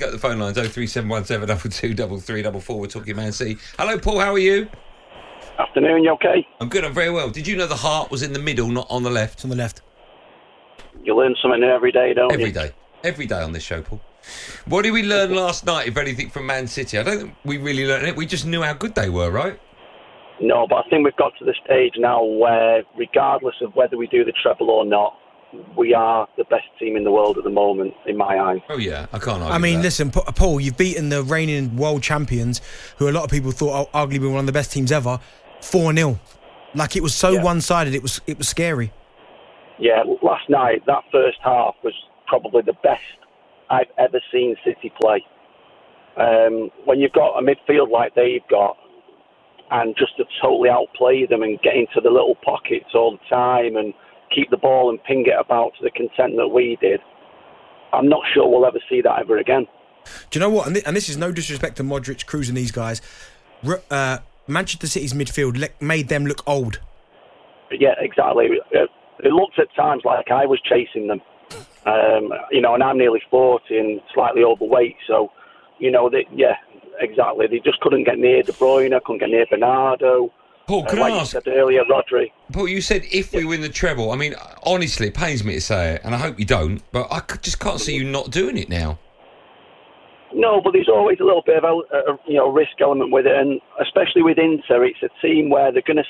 Go to the phone lines, 03717 223 44. We're talking Man City. Hello, Paul, how are you? Afternoon, you okay? I'm good, I'm very well. Did you know the heart was in the middle, not on the left? On the left. You learn something every day, don't you? Every day. Every day on this show, Paul. What did we learn last night, if anything, from Man City? I don't think we really learned it. We just knew how good they were, right? No, but I think we've got to the stage now where, regardless of whether we do the treble or not, we are the best team in the world at the moment, in my eyes. Oh, yeah, I can't argue. I mean, listen, Paul, you've beaten the reigning world champions, who a lot of people thought arguably were one of the best teams ever, 4-0. Like, it was so one-sided, it was scary. Yeah, last night, that first half was probably the best I've ever seen City play. When you've got a midfield like they've got, and just to totally outplay them and get into the little pockets all the time and keep the ball and ping it about to the content that we did, I'm not sure we'll ever see that ever again. Do you know what? And this is no disrespect to Modric, Kroos and these guys. Manchester City's midfield made them look old. Yeah, exactly. It looked at times like I was chasing them. You know, and I'm nearly 40 and slightly overweight, so, you know, yeah, exactly. They just couldn't get near De Bruyne, couldn't get near Bernardo. Paul, can I ask? You said earlier, Rodri. Paul, you said if we win the treble. I mean, honestly, it pains me to say it, and I hope you don't, but I just can't see you not doing it now. No, but there's always a little bit of a risk element with it, and especially with Inter, it's a team where they're going to,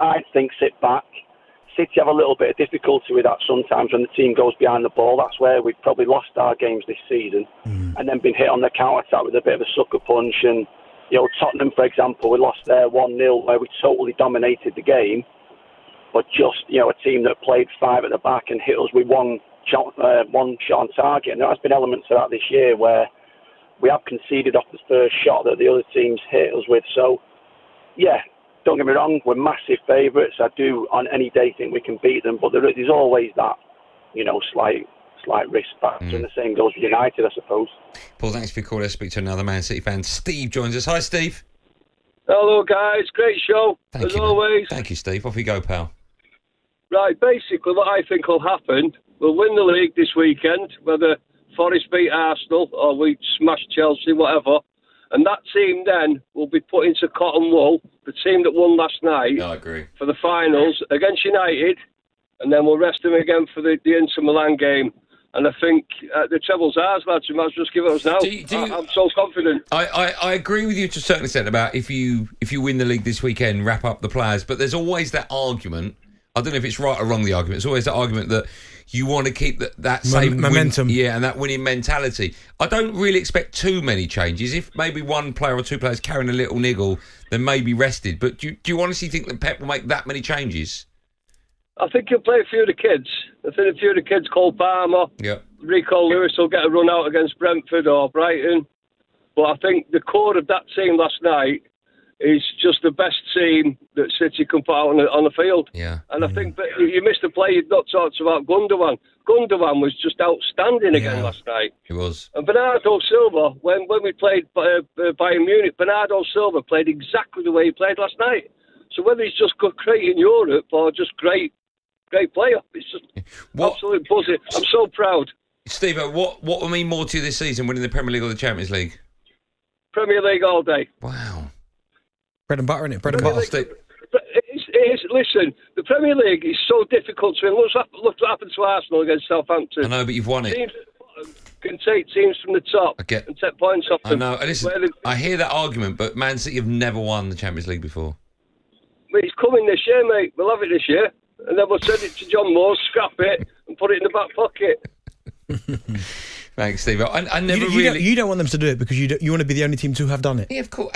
I think, sit back. City have a little bit of difficulty with that sometimes when the team goes behind the ball. That's where we've probably lost our games this season and then been hit on the counter-attack with a bit of a sucker punch. And, you know, Tottenham, for example, we lost there 1-0 where we totally dominated the game. But just, you know, a team that played five at the back and hit us with one shot on target. And there has been elements of that this year where we have conceded off the first shot that the other teams hit us with. So, yeah. Don't get me wrong, we're massive favourites. I do, on any day, think we can beat them, but there's always that, you know, slight risk factor, and the same goes with United, I suppose. Paul, thanks for your call. Let's speak to another Man City fan. Steve joins us. Hi, Steve. Hello, guys. Great show, as always. Thank you, Steve. Off you go, pal. Right, basically what I think will happen, we'll win the league this weekend, whether Forest beat Arsenal or we smash Chelsea, whatever. And that team then will be put into cotton wool, the team that won last night, for the finals against United, and then we'll rest them again for the Inter Milan game. And I think the treble's ours, lads. You might as well just give it us now. I'm so confident. I agree with you to a certain extent about if you win the league this weekend, wrap up the players. But there's always that argument. I don't know if it's right or wrong, the argument. It's always that argument that you want to keep that same momentum. And that winning mentality. I don't really expect too many changes. If maybe one player or two players carrying a little niggle, then maybe rested. But do you honestly think that Pep will make that many changes? I think he'll play a few of the kids. I think a few of the kids, Cole Palmer, Rico Lewis will get a run out against Brentford or Brighton. But I think the core of that team last night is just the best team that City can put out on the field. Yeah. And I think that you missed a play you've not talked about, Gundogan. Gundogan was just outstanding again last night. He was. And Bernardo Silva, when we played Bayern Munich, Bernardo Silva played exactly the way he played last night. So whether he's just great in Europe or just great player, it's just absolutely buzzing. I'm so proud. Steve, what will mean more to you this season, winning the Premier League or the Champions League? Premier League all day. Wow. Bread and butter, innit? Bread and butter. It is. Listen, the Premier League is so difficult to win. Look what happened to Arsenal against Southampton. I know, but you've won it. Teams at the bottom can take teams from the top and take points off them. I know. And listen, I hear that argument, but Man City have never won the Champions League before. But it's coming this year, mate. We'll have it this year. And then we'll send it to John Moore, scrap it, and put it in the back pocket. Thanks, Steve. I never you don't want them to do it because you want to be the only team to have done it. Yeah, of course.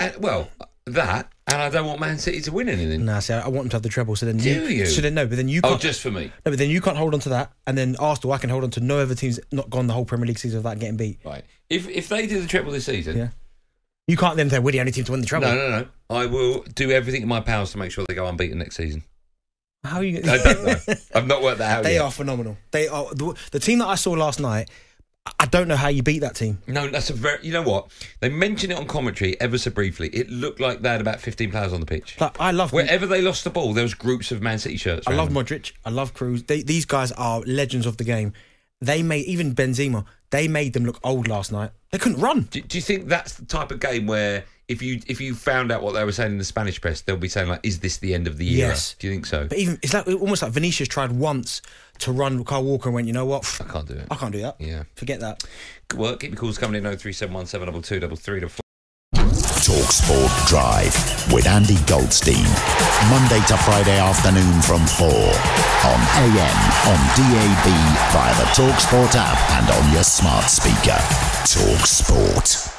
And I don't want Man City to win anything. Nah, see, I want them to have the treble. So then you? So then no, but then you can't. Oh, just for me. No, but then you can't hold on to that, and then Arsenal, I can hold on to no other team's not gone the whole Premier League season without getting beat. Right. If they do the treble this season, you can't then say we're the only team to win the treble. No. I will do everything in my powers to make sure they go unbeaten next season. How are you? I don't know. I've not worked that out. They are phenomenal. They are the team that I saw last night. I don't know how you beat that team. No, that's a very... You know what? They mentioned it on commentary ever so briefly. It looked like they had about 15 players on the pitch. Like, I love... Wherever they lost the ball, there was groups of Man City shirts. I love Modric. I love Kroos. These guys are legends of the game. Even Benzema, they made them look old last night. They couldn't run. Do you think that's the type of game where if you found out what they were saying in the Spanish press, they'll be saying, like, is this the end of the year? Yes. Do you think so? But even it's like, almost like Vinicius tried once to run Kyle Walker and went, you know what? I can't do it. I can't do that. Yeah. Forget that. Good work. Keep your calls coming in 03717223344. Talk Sport Drive with Andy Goldstein. Monday to Friday afternoon from 4 on AM, on DAB, via the Talk Sport app and on your smart speaker. Talk Sport.